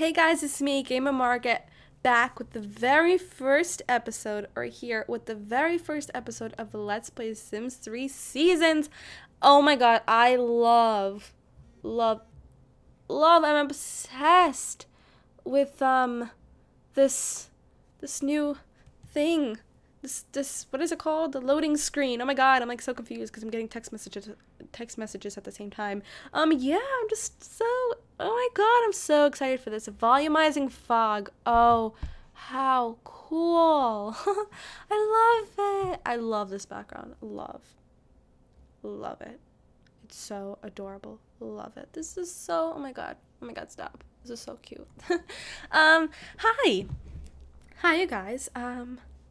Hey guys, it's me, Gamer Margaret, back with the very first episode, or here with the very first episode of Let's Play Sims 3 Seasons. Oh my god, I love, I'm obsessed with this new thing. This what is it called? The loading screen. Oh my god, I'm like so confused because I'm getting text messages at the same time. Yeah, I'm just so, oh my god, I'm so excited for this. Volumizing fog. Oh, how cool. I love it. I love this background. Love it. It's so adorable. Love it. This is so, oh my god, stop. This is so cute. Hi you guys.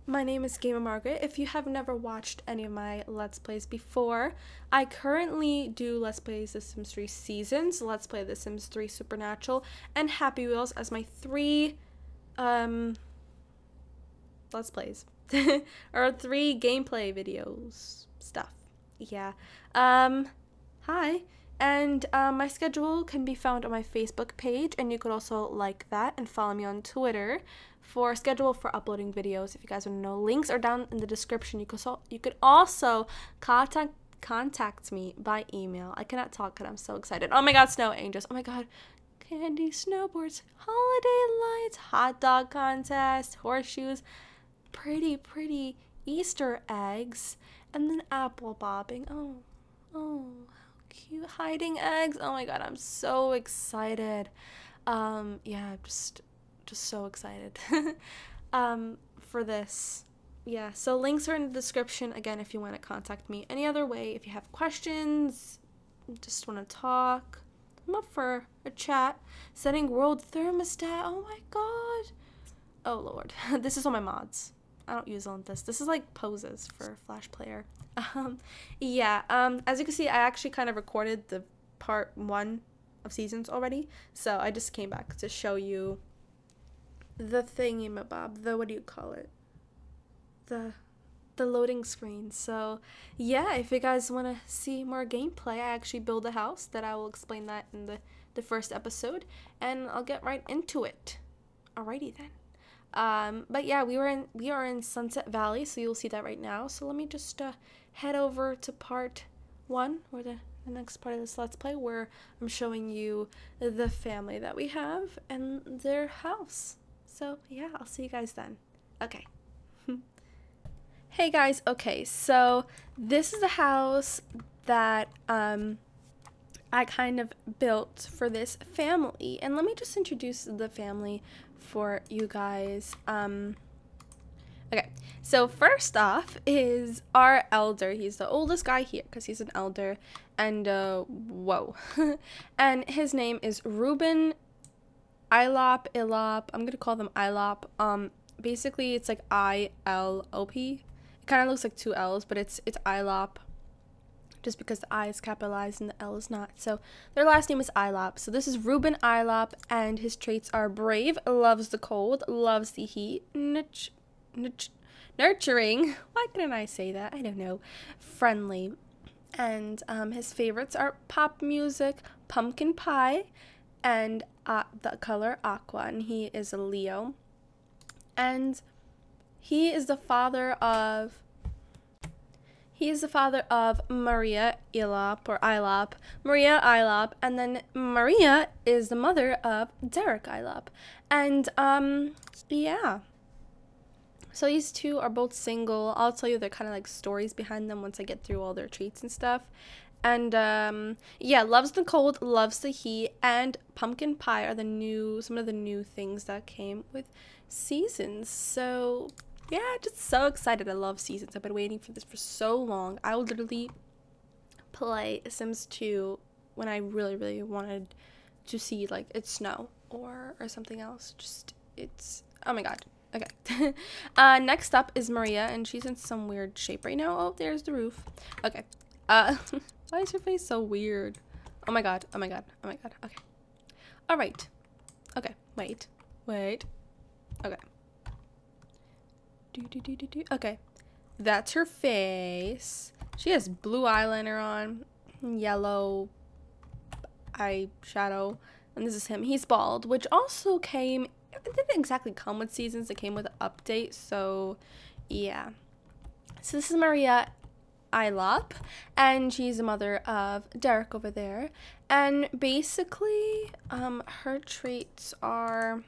My name is Gamer Margaret. If you have never watched any of my Let's Plays before, I currently do Let's Plays The Sims 3 Seasons, Let's Play The Sims 3 Supernatural, and Happy Wheels as my three Let's Plays. Or three gameplay videos stuff. Yeah. Hi. And my schedule can be found on my Facebook page, and you could also like that and follow me on Twitter for schedule for uploading videos. If you guys want to know, links are down in the description. You could also contact me by email. I cannot talk because I'm so excited. Oh my god, snow angels. Oh my god, candy, snowboards, holiday lights, hot dog contest, horseshoes, pretty Easter eggs, and then apple bobbing. Oh. Cute hiding eggs. Oh my god, I'm so excited. Yeah, I'm just so excited for this. Yeah, so links are in the description again if you want to contact me any other way. If you have questions, just want to talk, I'm up for a chat. Setting world thermostat. Oh my god. Oh lord. This is all my mods. I don't use on this. This is like poses for Flash Player. Yeah, as you can see, I actually kind of recorded the part 1 of Seasons already, so I just came back to show you the thingamabob, the, what do you call it, the loading screen. So yeah, if you guys want to see more gameplay, I actually build a house that I will explain that in the first episode, and I'll get right into it. Alrighty then. But yeah, we are in Sunset Valley, so you'll see that right now. So let me just head over to part 1, or the next part of this Let's Play, where I'm showing you the family that we have and their house. So yeah, I'll see you guys then. Okay. Hey guys. Okay, so this is the house that I kind of built for this family, and let me just introduce the family for you guys. Okay, so first off is our elder. He's the oldest guy here because he's an elder, and whoa. And his name is Reuben Ilop. I'm gonna call them Ilop. Basically it's like I-L-O-P. It kind of looks like 2 L's, but it's Ilop, just because the I is capitalized and the L is not. So their last name is Ilop. So this is Reuben Ilop, and his traits are brave, loves the cold, loves the heat, nurturing, why couldn't I say that? I don't know, friendly. And his favorites are pop music, pumpkin pie, and the color aqua, and he is a Leo. And he is the father of Maria Ilop, or Ilop, Maria Ilop, and then Maria is the mother of Derek Ilop. And, yeah. So these two are both single. I'll tell you their kind of like stories behind them once I get through all their traits and stuff. And, yeah, loves the cold, loves the heat, and pumpkin pie are some of the new things that came with Seasons. So yeah, just so excited. I love Seasons. I've been waiting for this for so long. I would literally play Sims 2 when I really wanted to see like it snow or something else. Just, it's, oh my god. Okay. Next up is Maria, and she's in some weird shape right now. Oh, there's the roof. Okay. Why is your face so weird? Oh my god. Oh my god. Oh my god. Okay. All right. Okay. Wait. Okay. Okay, that's her face. She has blue eyeliner on, yellow eyeshadow, And this is him. He's bald, which also came, it didn't exactly come with Seasons. It came with an update, so yeah. So this is Maria Ilop, and she's the mother of Derek over there. And basically, her traits are...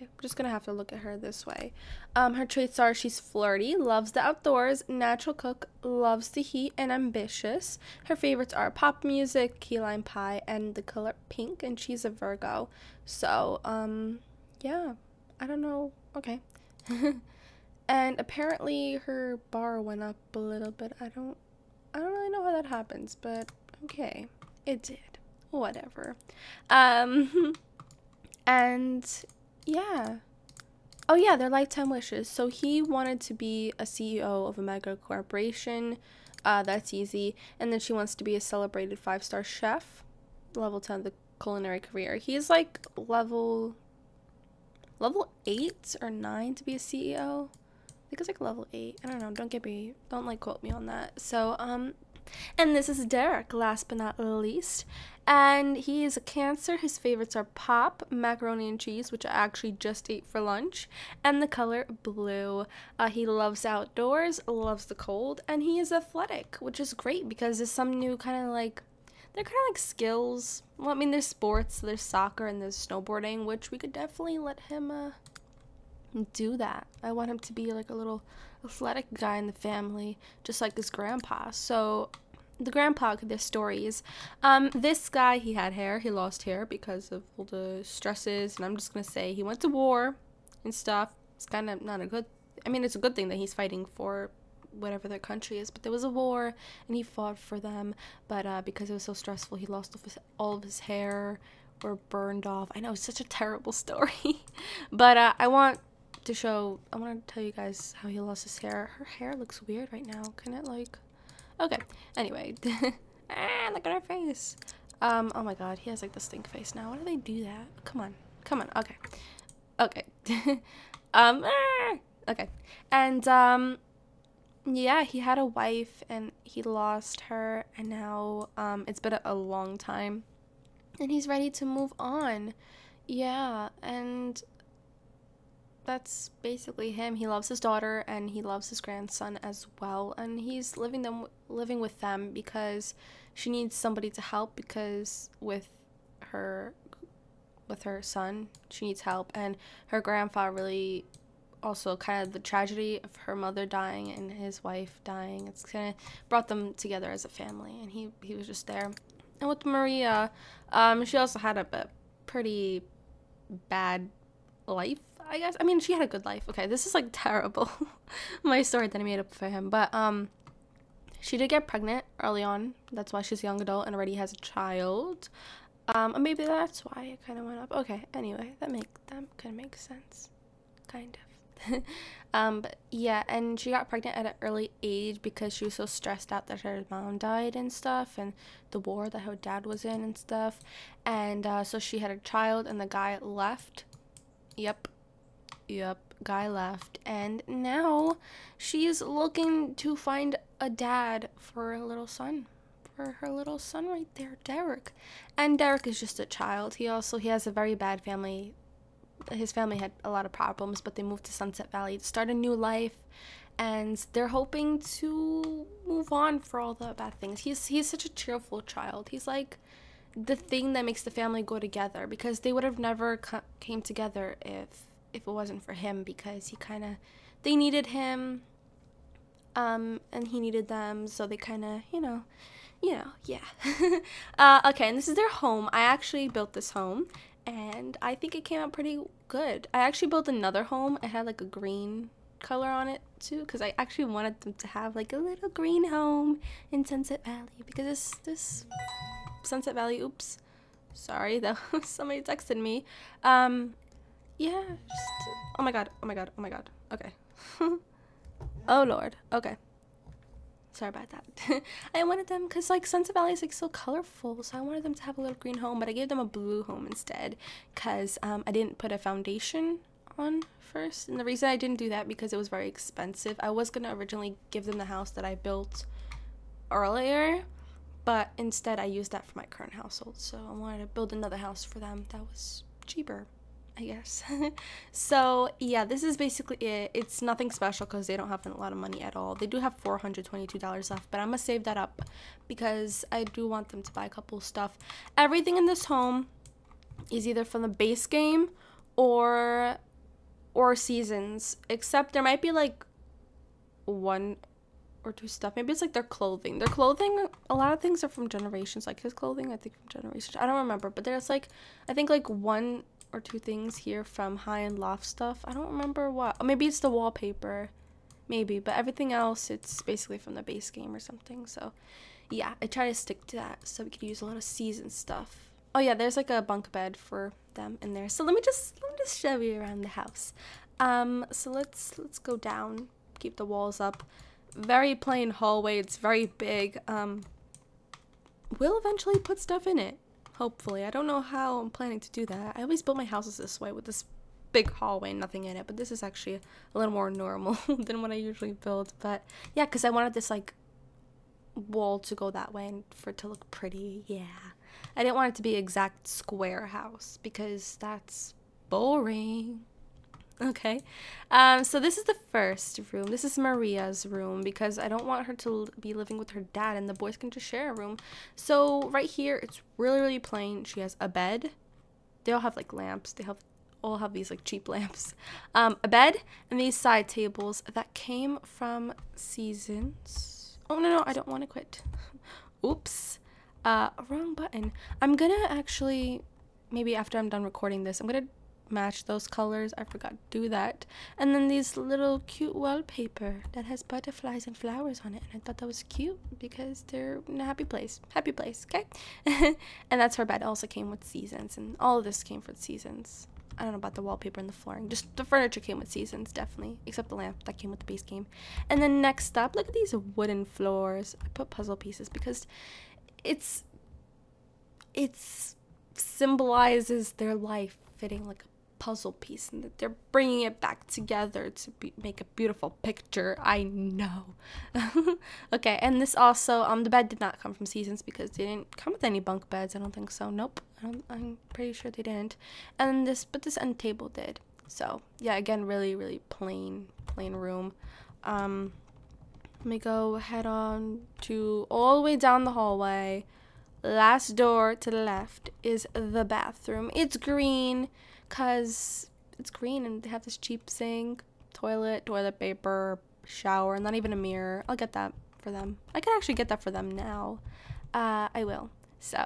I'm just gonna have to look at her this way. Her traits are she's flirty, loves the outdoors, natural cook, loves the heat, and ambitious. Her favorites are pop music, key lime pie, and the color pink, and she's a Virgo. So, yeah, I don't know. Okay. And apparently her bar went up a little bit. I don't really know how that happens, but okay, it did. Whatever. And... yeah. Oh yeah, their lifetime wishes. So he wanted to be a CEO of a mega corporation. That's easy. And then she wants to be a celebrated 5-star chef. Level 10 of the culinary career. He's like level 8 or 9 to be a CEO. I think it's like level 8. I don't know. Don't like quote me on that. So and this is Derek, last but not least, and he is a Cancer. His favorites are pop, macaroni and cheese, which I actually just ate for lunch, and the color blue. He loves outdoors, loves the cold, and he is athletic, which is great because there's some new kind of like, they're kind of like skills. Well, I mean, there's sports, there's soccer, and there's snowboarding, which we could definitely let him do that. I want him to be like a little athletic guy in the family, just like his grandpa. So the grandpa could their stories. This guy, he had hair, he lost hair because of all the stresses, and I'm just gonna say he went to war and stuff. It's kind of not a good, I mean, it's a good thing that he's fighting for whatever their country is, but there was a war and he fought for them, but because it was so stressful, he lost all of his hair or burned off. I know, it's such a terrible story. But I want to tell you guys how he lost his hair. Her hair looks weird right now. Can it like... okay. Anyway. Look at her face. Oh my god. He has like this stink face now. Why do they do that? Come on. Come on. Okay. Okay. Okay. And, yeah, he had a wife and he lost her. And now, it's been a long time. And he's ready to move on. Yeah. And... that's basically him. He loves his daughter and he loves his grandson as well, and he's living with them because she needs somebody to help, because with her son she needs help, and her grandpa really also kind of the tragedy of her mother dying and his wife dying, it's kind of brought them together as a family, and he was just there. And with Maria, she also had a pretty bad life, I guess. I mean, she had a good life. Okay, this is like terrible. My story that I made up for him. But she did get pregnant early on. That's why she's a young adult and already has a child. Or maybe that's why it kind of went up. Okay, anyway, that kind of makes sense. Kind of. But yeah, and she got pregnant at an early age because she was so stressed out that her mom died and stuff, and the war that her dad was in and stuff. And so she had a child and the guy left. Yep, guy left, and now she's looking to find a dad for her little son, right there, Derek. And Derek is just a child. He has a very bad family. His family had a lot of problems, but they moved to Sunset Valley to start a new life, and they're hoping to move on for all the bad things. He's such a cheerful child. He's like the thing that makes the family go together, because they would have never came together if it wasn't for him, because they needed him, and he needed them, so they yeah. Okay, and this is their home. I actually built this home, and I think it came out pretty good. I actually built another home. It had, like, a green color on it, too, because I actually wanted them to have, like, a little green home in Sunset Valley, because this Sunset Valley, oops, sorry, that was somebody texted me, yeah, just, oh my god, okay. Oh lord, okay, sorry about that. I wanted them, because like Sunset Valley is like so colorful, so I wanted them to have a little green home, but I gave them a blue home instead, because I didn't put a foundation on first, and the reason I didn't do that because it was very expensive. I was going to originally give them the house that I built earlier, But instead I used that for my current household, so I wanted to build another house for them that was cheaper, I guess. So yeah, this is basically it. It's nothing special because they don't have a lot of money at all. They do have $422 left, but I'm gonna save that up because I do want them to buy a couple of stuff. Everything in this home is either from the base game or seasons, except there might be like one or two stuff. Maybe it's like their clothing. Their clothing, a lot of things are from generations. Like his clothing, I think from generations. I don't remember, but there's like, I think like one or two things here from high and loft stuff. I don't remember what. Oh, maybe it's the wallpaper, maybe. But everything else, it's basically from the base game or something. So yeah, I try to stick to that so we could use a lot of season stuff. Oh yeah, there's like a bunk bed for them in there. So let me just show you around the house. So let's go down. Keep the walls up. Very plain hallway. It's very big. We'll eventually put stuff in it, hopefully. I don't know how I'm planning to do that. I always build my houses this way with this big hallway and nothing in it, but this is actually a little more normal than what I usually build. But yeah, because I wanted this like wall to go that way and for it to look pretty. Yeah, I didn't want it to be exact square house because that's boring. Okay, so this is the first room. This is Maria's room because I don't want her to be living with her dad, and the boys can just share a room. So right here, it's really plain. She has a bed. They all have like lamps. They have all have these like cheap lamps. A bed and these side tables that came from Seasons. Oh no, I don't want to quit. Oops, wrong button. I'm gonna actually, maybe after I'm done recording this, I'm gonna match those colors. I forgot to do that. And then these little cute wallpaper that has butterflies and flowers on it, and I thought that was cute because they're in a happy place. Okay. And that's her bed. Also came with Seasons, and all of this came from Seasons. I don't know about the wallpaper and the flooring, just the furniture came with Seasons, definitely, except the lamp that came with the base game. And then next up, look at these wooden floors. I put puzzle pieces because it's symbolizes their life fitting like a puzzle piece, and that they're bringing it back together to make a beautiful picture. I know. Okay, and this also, the bed did not come from Seasons because they didn't come with any bunk beds. I don't think so. Nope, I'm pretty sure they didn't. And this end table did. So yeah, again, really plain room. Let me go head on to all the way down the hallway. Last door to the left is the bathroom. It's green because it's green, and they have this cheap sink, toilet paper, shower, and not even a mirror. I'll get that for them. I could actually get that for them now. I will. So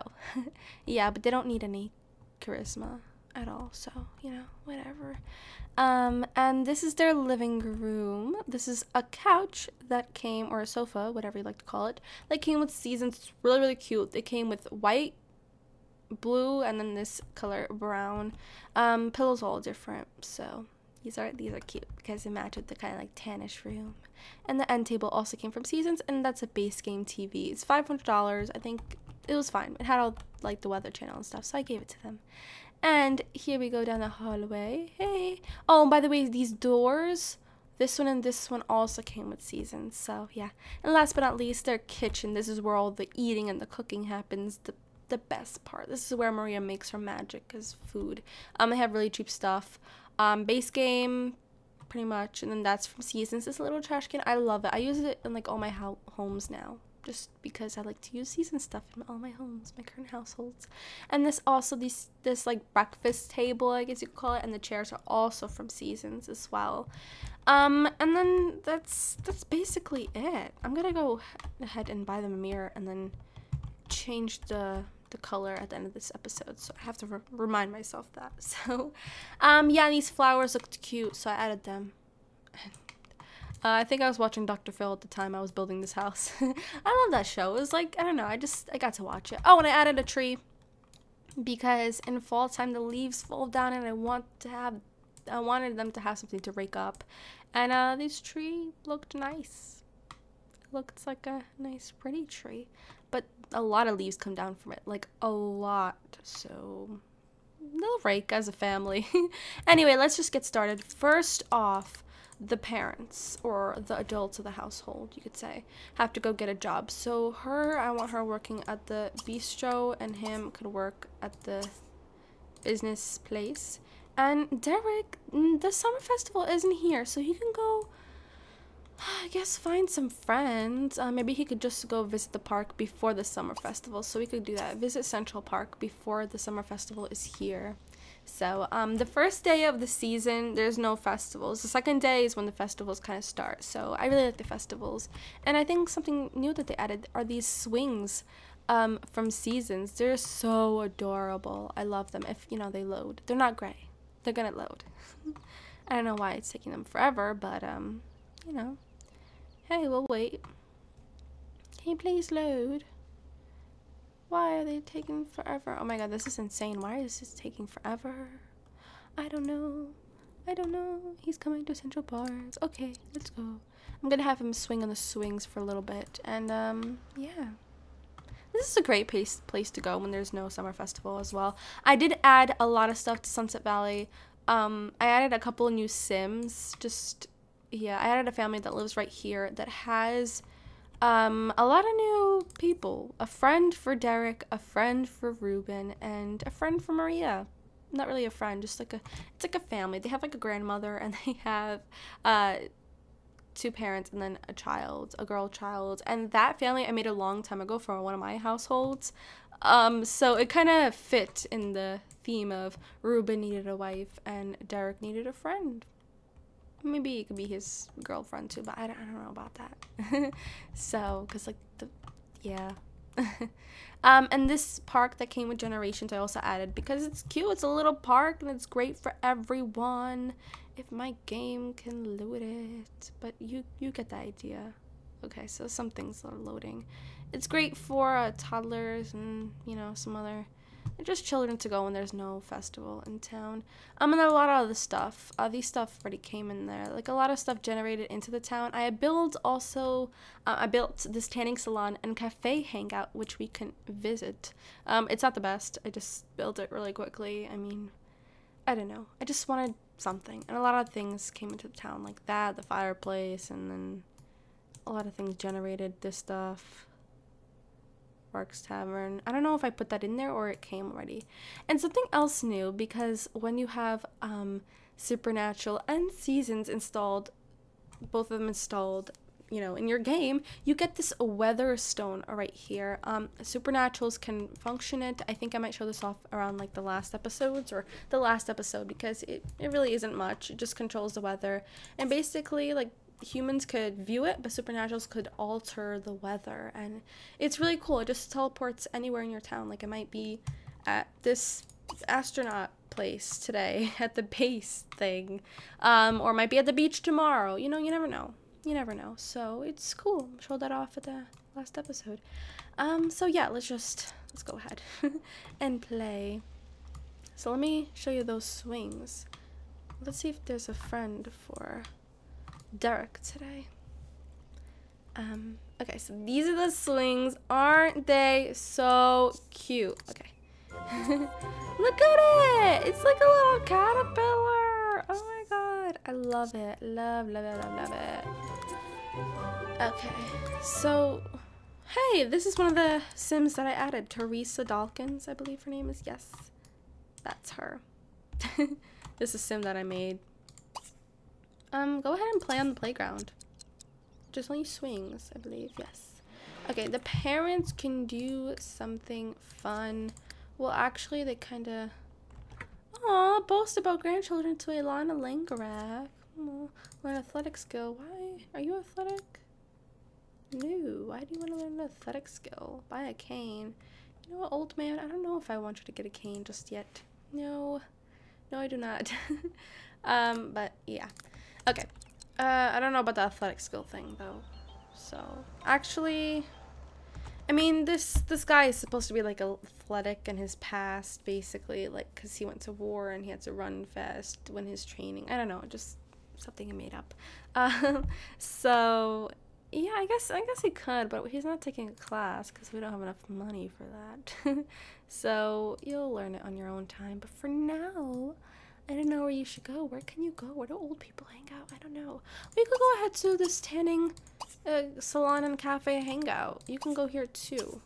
yeah, but they don't need any charisma at all, so you know, whatever. And this is their living room. This is a couch that came, or a sofa, whatever you like to call it, that came with Seasons. It's really cute. They came with white, blue, and then this color brown. Pillows all different, so these are cute because they match with the kind of like tannish room. And the end table also came from Seasons, and that's a base game TV. It's $500. I think it was fine. It had all like the weather channel and stuff, so I gave it to them. And here we go down the hallway. Hey. Oh, and by the way, these doors, this one and this one also came with Seasons. So yeah. And last but not least, their kitchen. This is where all the eating and the cooking happens. The best part. This is where Maria makes her magic, is food. They have really cheap stuff. Base game, pretty much. And then that's from Seasons. This little trash can, I love it. I use it in like all my homes now, just because I like to use Season stuff in all my homes, my current households. And this also, this like breakfast table, I guess you could call it, and the chairs are also from Seasons as well. And then that's basically it. I'm gonna go ahead and buy them a mirror and then change the color at the end of this episode, so I have to remind myself that. So yeah, and these flowers looked cute, so I added them. I think I was watching Dr. Phil at the time I was building this house. I love that show. It was like, I don't know, I got to watch it. Oh, and I added a tree because in fall time the leaves fall down, and I wanted them to have something to rake up. And this tree looked nice. It looked like a nice pretty tree, but a lot of leaves come down from it, like a lot. So they'll rake as a family. Anyway, let's just get started. First off, the parents or the adults of the household, you could say, have to go get a job. So her, I want her working at the bistro, and him could work at the business place. And Derek, the summer festival isn't here, so he can go, I guess, find some friends. Maybe he could just go visit the park before the summer festival, so we could do that. Visit Central Park before the summer festival is here. So the first day of the season, there's no festivals. The second day is when the festivals kind of start. So I really like the festivals. And I think something new that they added are these swings from Seasons. They're so adorable. I love them. If, you know, they load. They're not gray. They're gonna load. I don't know why it's taking them forever, but you know, hey, we'll wait. Can you please load? Why are they taking forever? Oh my god, this is insane. Why is this taking forever? I don't know. I don't know. He's coming to Central Park. Okay, let's go. I'm gonna have him swing on the swings for a little bit. And yeah. This is a great place to go when there's no summer festival as well. I did add a lot of stuff to Sunset Valley. I added a couple new Sims. Just, yeah, I added a family that lives right here that has a lot of new people. A friend for Derek, a friend for Reuben, and a friend for Maria. Not really a friend, just like a, it's like a family. They have like a grandmother, and they have two parents, and then a child, a girl child. And that family I made a long time ago for one of my households. So it kind of fit in the theme of Reuben needed a wife and Derek needed a friend. Maybe it could be his girlfriend too, but I don't know about that. So, because like, the, yeah. And this park that came with Generations, I also added because it's cute. It's a little park and it's great for everyone. If my game can load it, but you get the idea. Okay, so some things are loading. It's great for toddlers and, you know, some other... just children to go when there's no festival in town. And a lot of other stuff. These stuff already came in there. Like, a lot of stuff generated into the town. I built this tanning salon and cafe hangout, which we can visit. It's not the best. I just built it really quickly. I mean, I don't know. I just wanted something. And a lot of things came into the town like that. The fireplace, and then a lot of things generated this stuff. Sparks Tavern. I don't know if I put that in there or it came already. And something else new, because when you have Supernatural and Seasons installed, both of them installed, you know, in your game, you get this weather stone right here. Supernaturals can function it. I think I might show this off around like the last episode, because it really isn't much. It just controls the weather, and basically like humans could view it, but Supernaturals could alter the weather, and it's really cool. It just teleports anywhere in your town. Like, it might be at this astronaut place today, at the base thing, or it might be at the beach tomorrow. You know, you never know. You never know. So it's cool. I showed that off at the last episode. So yeah, let's go ahead and play. So let me show you those swings. Let's see if there's a friend for Derek today. Okay, so these are the swings. Aren't they so cute? Okay. Look at it! It's like a little caterpillar! Oh my god. I love it. Love, love it, love, love it. Okay, so... hey, this is one of the Sims that I added. Teresa Dawkins, I believe her name is. Yes, that's her. This is a Sim that I made. Go ahead and play on the playground. Just only swings, I believe. Yes. Okay, the parents can do something fun. Well, actually, they kind of... aw, boast about grandchildren to Ilana Langara. Learn athletic skill. Why? Are you athletic? No. Why do you want to learn an athletic skill? Buy a cane. You know what, old man? I don't know if I want you to get a cane just yet. No. No, I do not. But, yeah. Okay, I don't know about the athletic skill thing, though, so, actually, I mean, this guy is supposed to be, like, athletic in his past, basically, like, because he went to war and he had to run fast when his training, I don't know, just something he made up, so, yeah, I guess he could, but he's not taking a class, because we don't have enough money for that, so, you'll learn it on your own time, but for now, I don't know where you should go. Where can you go? Where do old people hang out? I don't know. We could go ahead to this tanning salon and cafe hangout. You can go here too.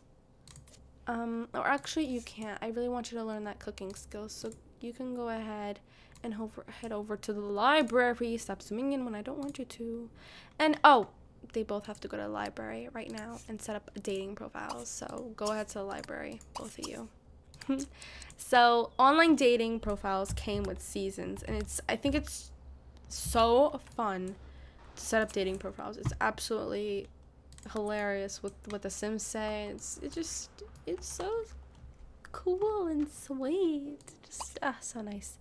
Or actually you can't. I really want you to learn that cooking skill, so you can go ahead and head over to the library. Stop zooming in when I don't want you to. And oh, they both have to go to the library right now and set up a dating profile. So go ahead to the library, both of you. So online dating profiles came with Seasons, and I think it's so fun to set up dating profiles. It's absolutely hilarious with what the Sims say. It's so cool and sweet, just so nice.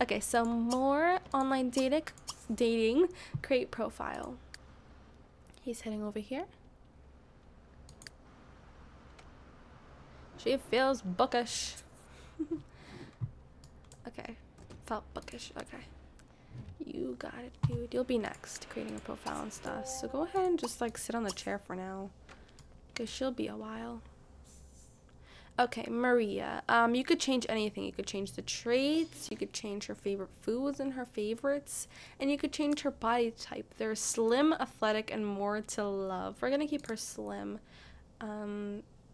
Okay, so more online dating, create profile. He's heading over here. She feels bookish. Okay, felt bookish. Okay, you got it, dude. You'll be next, creating a profile and stuff. So go ahead and just like sit on the chair for now, because she'll be a while. Okay, Maria. You could change anything. You could change the traits. You could change her favorite foods and her favorites, and you could change her body type. They're slim, athletic, and more to love. We're gonna keep her slim.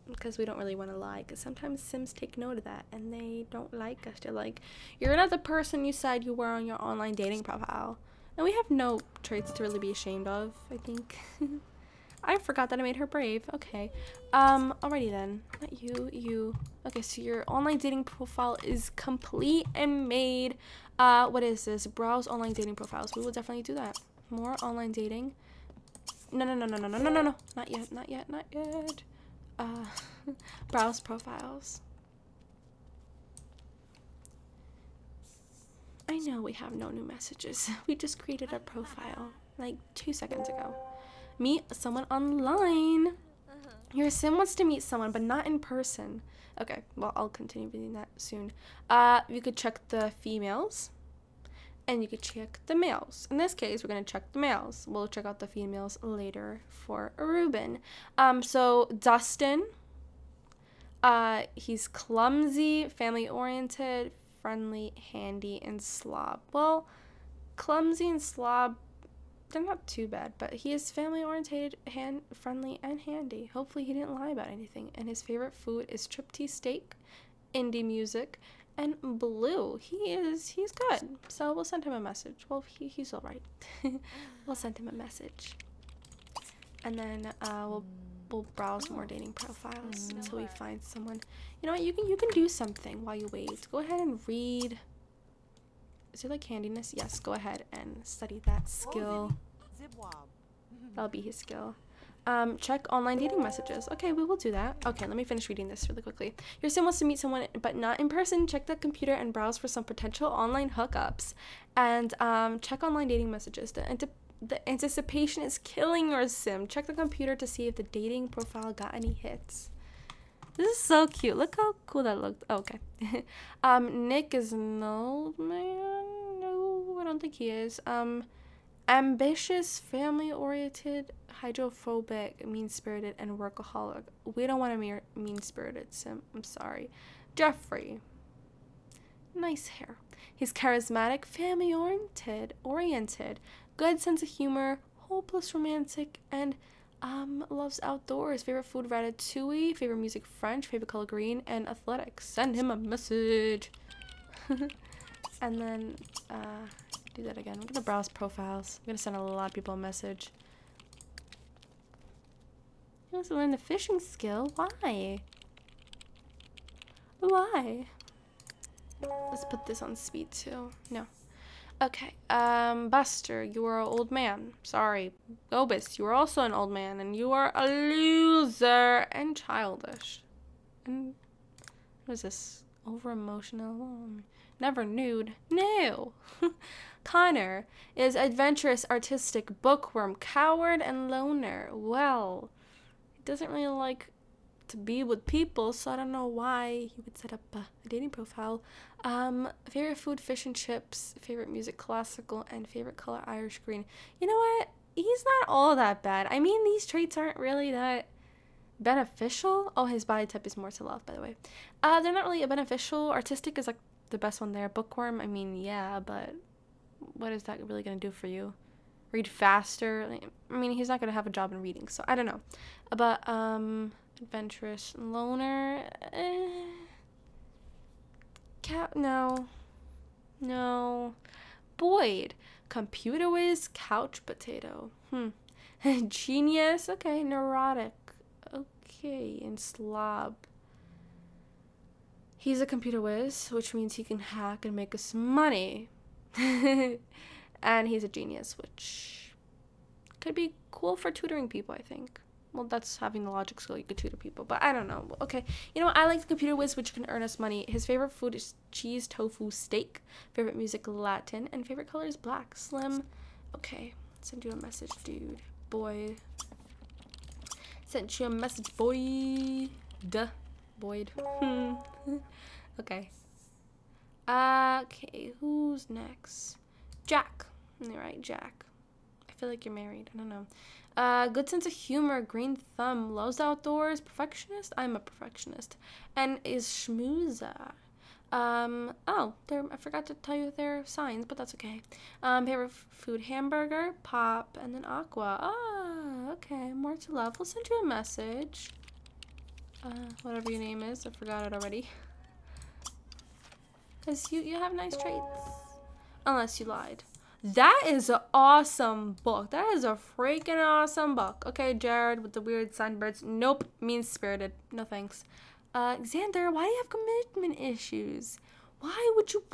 Because we don't really want to lie, because sometimes Sims take note of that and they don't like us. They're like, you're not the person you said you were on your online dating profile. And we have no traits to really be ashamed of, I think. I forgot that I made her brave. Okay, alrighty then. Not you, you. Okay, so your online dating profile is complete and made. What is this? Browse online dating profiles. We will definitely do that. More online dating. No. Not yet. Browse profiles. I know we have no new messages. We just created our profile like 2 seconds ago. Meet someone online. Your sim wants to meet someone, but not in person. Okay, well, I'll continue reading that soon. You could check the females, and you could check the males. In this case, we're going to check the males. We'll check out the females later for Reuben. So Dustin, he's clumsy, family-oriented, friendly, handy, and slob. Well, clumsy and slob, they're not too bad, but he is family-oriented, friendly, and handy. Hopefully he didn't lie about anything. And his favorite food is striptease steak, indie music, and blue. He's good, so we'll send him a message. Well, he's all right. We'll send him a message, and then we'll browse more dating profiles until we find someone. You know what, you can do something while you wait. Go ahead and read. Is there like handiness? Yes, go ahead and study that skill. That'll be his skill. Check online dating messages. Okay, we will do that. Okay, let me finish reading this really quickly. Your sim wants to meet someone, but not in person. Check the computer and browse for some potential online hookups. And check online dating messages. The anticipation is killing your sim. Check the computer to see if the dating profile got any hits. This is so cute. Look how cool that looked. Oh, okay. Nick is an old man. No, I don't think he is. Ambitious, family-oriented, hydrophobic, mean-spirited, and workaholic. We don't want a mean-spirited sim. I'm sorry. Jeffrey. Nice hair. He's charismatic, family-oriented, good sense of humor, hopeless romantic, and loves outdoors. Favorite food, ratatouille. Favorite music, French. Favorite color, green. And athletics. Send him a message. And then... do that again. I'm gonna browse profiles. I'm gonna send a lot of people a message. He wants to learn the fishing skill. Why? Why? Let's put this on speed too. No. Okay. Buster, you are an old man. Sorry. Obis, you are also an old man, and you are a loser and childish. And what is this? Over emotional. Never nude. No. Connor is adventurous, artistic, bookworm, coward, and loner. Well, he doesn't really like to be with people, so I don't know why he would set up a dating profile. Favorite food, fish and chips. Favorite music, classical. And favorite color, Irish green. You know what? He's not all that bad. I mean, these traits aren't really that beneficial. Oh, his body type is more to love, by the way. They're not really beneficial. Artistic is like the best one there. Bookworm, I mean, yeah, but what is that really going to do for you? Read faster. I mean, he's not going to have a job in reading, so I don't know. But, adventurous loner. Cat, no. No. Boyd. Computer whiz, couch potato. Genius. Okay, neurotic. Okay, and slob. He's a computer whiz, which means he can hack and make us money. And he's a genius, which could be cool for tutoring people, I think. Well, that's having the logic skill. You could tutor people, but I don't know. Okay, you know what? I like the computer whiz, which can earn us money. His favorite food is cheese, tofu, steak. Favorite music, Latin. And favorite color is black. Slim. Okay, send you a message, dude. Boy. Sent you a message, boy. Duh. Boyd. Okay. Okay, who's next? Jack. All right, Jack. I feel like you're married. I don't know. Good sense of humor, green thumb, loves outdoors, perfectionist. I'm a perfectionist. And is schmoozer. Oh, I forgot to tell you their signs, but that's okay. Favorite food, hamburger, pop, and then aqua. Ah, okay. More to love. We'll send you a message. Whatever your name is. I forgot it already. Because you have nice traits. Unless you lied. That is an awesome book. That is a freaking awesome book. Okay, Jared with the weird sunbirds. Nope. Mean-spirited. No thanks. Xander, why do you have commitment issues? Why would you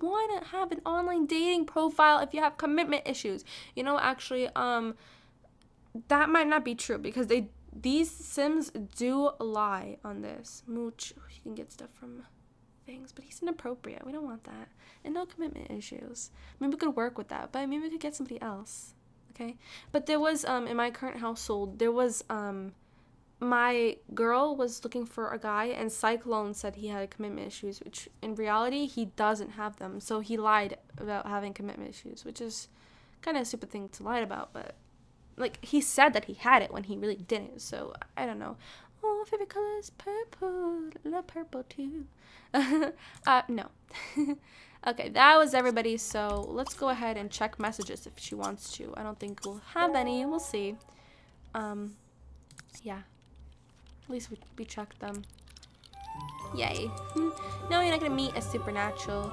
want to have an online dating profile if you have commitment issues? You know, actually, that might not be true because these Sims do lie on this. Mooch, you can get stuff from things, but he's inappropriate. We don't want that. And no commitment issues. Maybe we could work with that, but maybe we could get somebody else. Okay? But there was, in my current household, there was, my girl was looking for a guy, and Cyclone said he had commitment issues, which in reality, he doesn't have them. So he lied about having commitment issues, which is kind of a stupid thing to lie about, but like, he said that he had it when he really didn't, so I don't know. Oh, favorite color is purple. I love purple, too. No. Okay, that was everybody, so let's go ahead and check messages if she wants to. I don't think we'll have any. We'll see. Yeah. At least we checked them. Yay. No, you're not going to meet a Supernatural.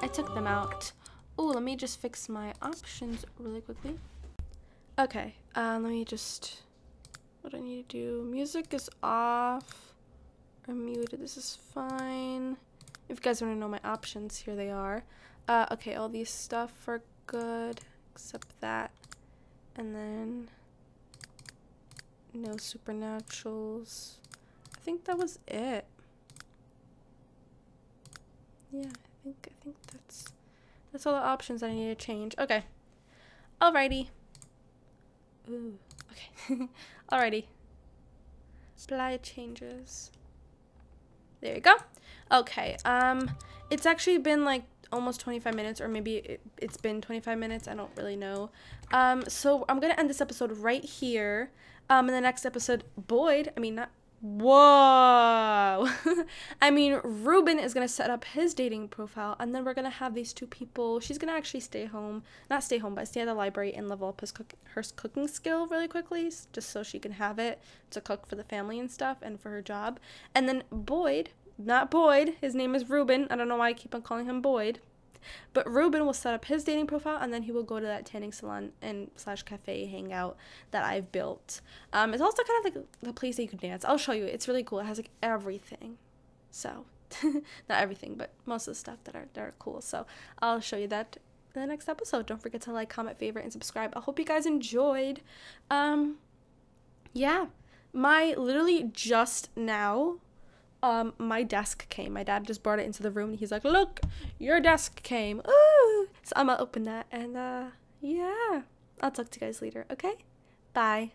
I took them out. Oh, let me just fix my options really quickly. Okay, let me just, what do I need to do? Music is off or muted, this is fine. If you guys want to know my options, here they are. Okay, all these stuff are good, except that. And then, no Supernaturals. I think that was it. Yeah, I think that's all the options that I need to change. Okay, alrighty. Ooh, okay. Alrighty. Apply changes. There you go. Okay, it's actually been like almost 25 minutes, or maybe it's been 25 minutes. I don't really know. So I'm going to end this episode right here. In the next episode, Reuben is going to set up his dating profile, and then we're going to have these two people. She's going to actually stay at the library and level up her cooking skill really quickly, just so she can have it to cook for the family and stuff and for her job. And then his name is Reuben. I don't know why I keep on calling him Boyd. But Reuben will set up his dating profile, and then he will go to that tanning salon and / cafe hangout that I've built. It's also kind of like the place that you can dance. I'll show you. It's really cool. It has like everything. So, not everything, but most of the stuff that are cool. So, I'll show you that in the next episode. Don't forget to like, comment, favorite, and subscribe. I hope you guys enjoyed. Yeah. Literally just now, my desk came. My dad just brought it into the room, and he's like, look, your desk came. Ooh! So I'm gonna open that, and yeah, I'll talk to you guys later, okay? Bye.